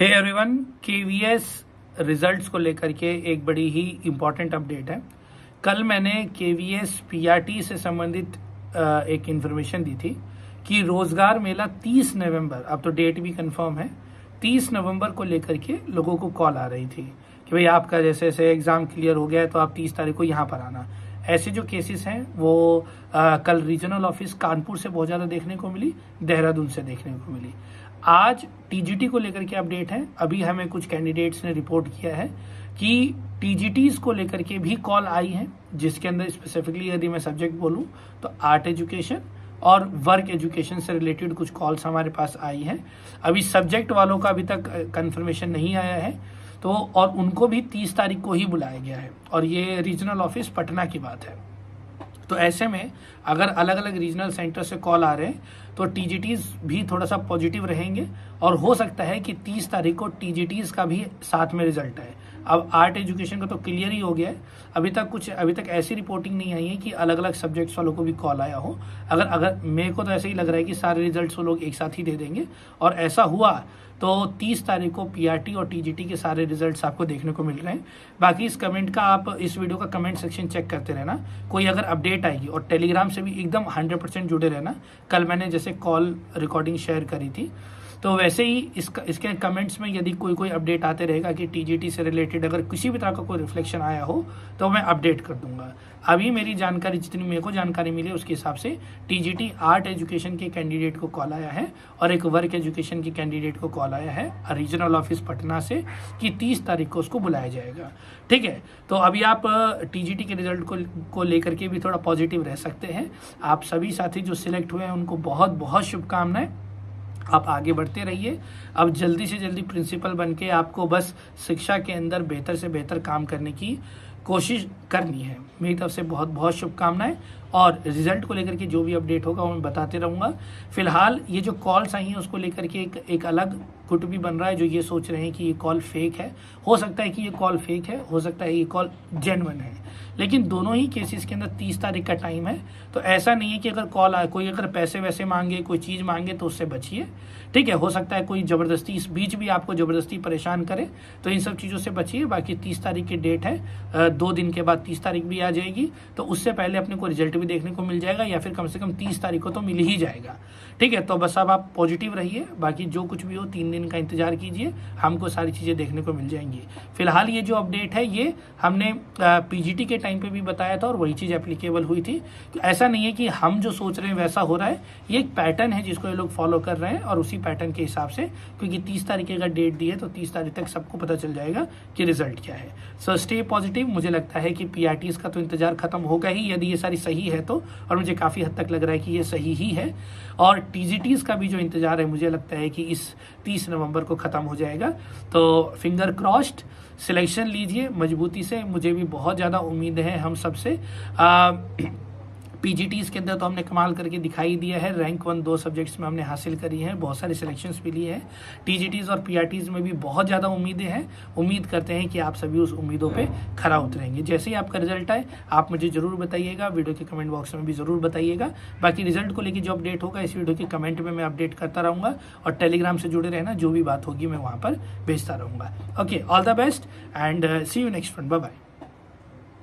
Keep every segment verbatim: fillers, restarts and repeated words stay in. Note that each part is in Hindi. हे एवरीवन, केवीएस रिजल्ट्स को लेकर के एक बड़ी ही इम्पॉर्टेंट अपडेट है। कल मैंने केवीएस पीआरटी से संबंधित एक इन्फॉर्मेशन दी थी कि रोजगार मेला तीस नवंबर, अब तो डेट भी कंफर्म है, तीस नवंबर को लेकर के लोगों को कॉल आ रही थी कि भाई आपका जैसे जैसे एग्जाम क्लियर हो गया है तो आप तीस तारीख को यहाँ पर आना। ऐसे जो केसेस हैं वो आ, कल रीजनल ऑफिस कानपुर से बहुत ज़्यादा देखने को मिली, देहरादून से देखने को मिली। आज टीजीटी को लेकर के अपडेट है। अभी हमें कुछ कैंडिडेट्स ने रिपोर्ट किया है कि टीजीटीज को लेकर के भी कॉल आई है, जिसके अंदर स्पेसिफिकली यदि मैं सब्जेक्ट बोलूं तो आर्ट एजुकेशन और वर्क एजुकेशन से रिलेटेड कुछ कॉल्स हमारे पास आई हैं। अभी सब्जेक्ट वालों का अभी तक कंफर्मेशन नहीं आया है, तो और उनको भी तीस तारीख को ही बुलाया गया है और ये रीजनल ऑफिस पटना की बात है। तो ऐसे में अगर अलग अलग रीजनल सेंटर से कॉल आ रहे हैं तो टीजीटीज भी थोड़ा सा पॉजिटिव रहेंगे और हो सकता है कि तीस तारीख को टीजीटीज का भी साथ में रिजल्ट आए। अब आर्ट एजुकेशन का तो क्लियर ही हो गया है, अभी तक कुछ अभी तक ऐसी रिपोर्टिंग नहीं आई है कि अलग अलग सब्जेक्ट्स वालों को भी कॉल आया हो। अगर अगर मेरे को तो ऐसे ही लग रहा है कि सारे रिजल्ट्स वो लोग एक साथ ही दे देंगे और ऐसा हुआ तो तीस तारीख को पीआरटी और टीजीटी के सारे रिजल्ट्स आपको देखने को मिल रहे हैं। बाकी इस कमेंट का आप इस वीडियो का कमेंट सेक्शन चेक करते रहना, कोई अगर अपडेट आएगी, और टेलीग्राम से भी एकदम हंड्रेड परसेंट जुड़े रहना। कल मैंने जैसे कॉल रिकॉर्डिंग शेयर करी थी तो वैसे ही इसका इसके कमेंट्स में यदि कोई कोई अपडेट आते रहेगा कि टीजीटी से रिलेटेड अगर किसी भी तरह का कोई रिफ्लेक्शन आया हो तो मैं अपडेट कर दूंगा। अभी मेरी जानकारी, जितनी मेरे को जानकारी मिली उसके हिसाब से टीजीटी आर्ट एजुकेशन के कैंडिडेट को कॉल आया है और एक वर्क एजुकेशन के कैंडिडेट को कॉल आया है रीजनल ऑफिस पटना से कि तीस तारीख को उसको बुलाया जाएगा। ठीक है, तो अभी आप टीजीटी के रिजल्ट को को लेकर के भी थोड़ा पॉजिटिव रह सकते हैं। आप सभी साथी जो सिलेक्ट हुए हैं उनको बहुत बहुत शुभकामनाएं। आप आगे बढ़ते रहिए। अब जल्दी से जल्दी प्रिंसिपल बनके आपको बस शिक्षा के अंदर बेहतर से बेहतर काम करने की कोशिश करनी है। मेरी तरफ से बहुत बहुत शुभकामनाएं और रिजल्ट को लेकर के जो भी अपडेट होगा वो मैं बताते रहूँगा। फिलहाल ये जो कॉल्स आई हैं उसको लेकर के एक एक अलग गुट भी बन रहा है जो ये सोच रहे हैं कि ये कॉल फेक है। हो सकता है कि ये कॉल फेक है, हो सकता है ये कॉल जेन्युइन है, लेकिन दोनों ही केसेस के अंदर तीस तारीख का टाइम है। तो ऐसा नहीं है कि अगर कॉल आए, कोई अगर पैसे वैसे मांगे, कोई चीज़ मांगे तो उससे बचिए। ठीक है, हो सकता है कोई ज़बरदस्ती इस बीच भी आपको ज़बरदस्ती परेशान करे, तो इन सब चीज़ों से बचिए। बाकी तीस तारीख की डेट है, दो दिन के बाद तीस तारीख भी आ जाएगी, तो उससे पहले अपने को रिजल्ट भी देखने को मिल जाएगा या फिर कम से कम तीस तारीख को तो मिल ही जाएगा। ठीक है, तो बस अब आप पॉजिटिव रहिए। बाकी जो कुछ भी हो तीन दिन का इंतजार कीजिए, हमको सारी चीज़ें देखने को मिल जाएंगी। फिलहाल ये जो अपडेट है ये हमने पीजीटी के टाइम पे भी बताया था और वही चीज़ एप्लीकेबल हुई थी। तो ऐसा नहीं है कि हम जो सोच रहे हैं वैसा हो रहा है, ये एक पैटर्न है जिसको ये लोग फॉलो कर रहे हैं और उसी पैटर्न के हिसाब से, क्योंकि तीस तारीख का डेट दी है तो तीस तारीख तक सबको पता चल जाएगा कि रिजल्ट क्या है। So stay positive. मुझे लगता है कि पीआरटीज का तो इंतजार खत्म होगा ही, यदि ये सारी सही है तो, और मुझे काफ़ी हद तक लग रहा है कि ये सही ही है। और टीजीटीज का भी जो इंतजार है मुझे लगता है कि इस तीस नवंबर को ख़त्म हो जाएगा। तो फिंगर क्रॉस्ड, सिलेक्शन लीजिए मजबूती से। मुझे भी बहुत ज़्यादा उम्मीद है हम सबसे। पीजीटीज़ के अंदर तो हमने कमाल करके दिखाई दिया है, रैंक वन दो सब्जेक्ट्स में हमने हासिल करी है, बहुत सारे सिलेक्शंस भी लिए हैं। टीजीटीज़ और पीआरटीज़ में भी बहुत ज़्यादा उम्मीदें हैं। उम्मीद करते हैं कि आप सभी उस उम्मीदों पे खरा उतरेंगे। जैसे ही आपका रिजल्ट आए आप मुझे ज़रूर बताइएगा, वीडियो के कमेंट बॉक्स में भी ज़रूर बताइएगा। बाकी रिजल्ट को लेकर जो अपडेट होगा इस वीडियो के कमेंट में मैं अपडेट करता रहूँगा और टेलीग्राम से जुड़े रहना, जो भी बात होगी मैं वहाँ पर भेजता रहूँगा। Okay, all the best and see you next friend, bye bye.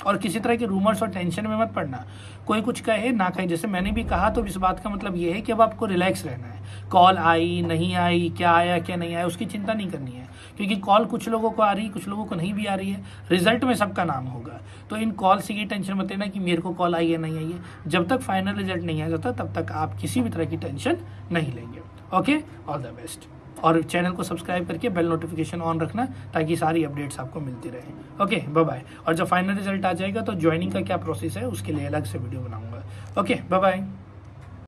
और किसी तरह के रूमर्स और टेंशन में मत पड़ना, कोई कुछ कहे ना कहे, जैसे मैंने भी कहा, तो इस बात का मतलब ये है कि अब आपको रिलैक्स रहना है। कॉल आई नहीं आई, क्या आया क्या नहीं आया, उसकी चिंता नहीं करनी है, क्योंकि कॉल कुछ लोगों को आ रही है, कुछ लोगों को नहीं भी आ रही है। रिजल्ट में सबका नाम होगा, तो इन कॉल से ये टेंशन मत लेना कि मेरे को कॉल आई है नहीं आई है। जब तक फाइनल रिजल्ट नहीं आ जाता तब तक आप किसी भी तरह की टेंशन नहीं लेंगे। Okay, all the best. और चैनल को सब्सक्राइब करके बेल नोटिफिकेशन ऑन रखना ताकि सारी अपडेट्स आपको मिलती रहे। Okay, bye bye. और जब फाइनल रिजल्ट आ जाएगा तो ज्वाइनिंग का क्या प्रोसेस है उसके लिए अलग से वीडियो बनाऊंगा। Okay, bye bye.